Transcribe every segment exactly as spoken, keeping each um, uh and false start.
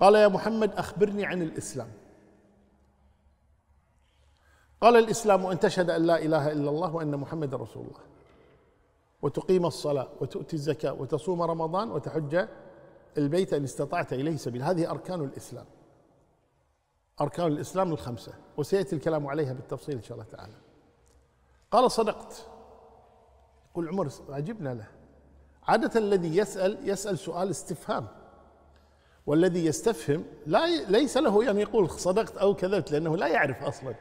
قال يا محمد أخبرني عن الإسلام. قال الإسلام أن تشهد أن لا إله إلا الله وأن محمد رسول الله، وتقيم الصلاة وتؤتي الزكاة وتصوم رمضان وتحج البيت إن استطعت إليه سبيل. هذه أركان الإسلام، أركان الإسلام الخمسة، وسيأتي الكلام عليها بالتفصيل إن شاء الله تعالى. قال صدقت. يقول عمر عجبنا له، عادة الذي يسأل يسأل سؤال استفهام، والذي يستفهم لا ي... ليس له أن يعني يقول صدقت أو كذبت، لأنه لا يعرف أصلا،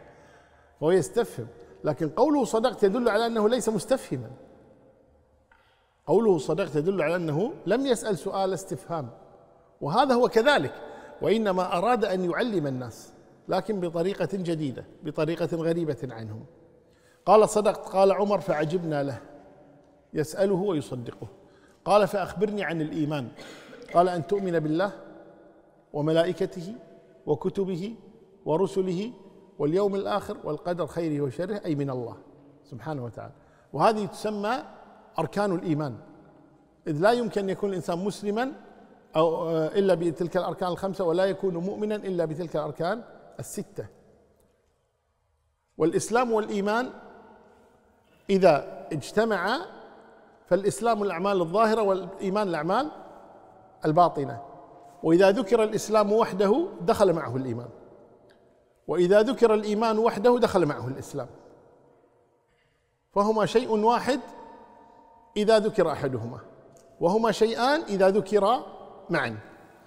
فهو يستفهم. لكن قوله صدقت يدل على أنه ليس مستفهما، قوله صدقت يدل على أنه لم يسأل سؤال استفهام، وهذا هو كذلك، وإنما أراد أن يعلم الناس لكن بطريقة جديدة، بطريقة غريبة عنهم. قال صدقت. قال عمر فعجبنا له، يسأله ويصدقه. قال فأخبرني عن الإيمان. قال أن تؤمن بالله وملائكته وكتبه ورسله واليوم الآخر والقدر خيره وشره، أي من الله سبحانه وتعالى. وهذه تسمى أركان الإيمان، إذ لا يمكن أن يكون الإنسان مسلما أو إلا بتلك الأركان الخمسة، ولا يكون مؤمنا إلا بتلك الأركان الستة. والإسلام والإيمان إذا اجتمعا فالإسلام الأعمال الظاهرة والإيمان الأعمال الباطنة، وإذا ذكر الإسلام وحده دخل معه الإيمان، وإذا ذكر الإيمان وحده دخل معه الإسلام، فهما شيء واحد إذا ذكر أحدهما، وهما شيئان إذا ذكرا معا.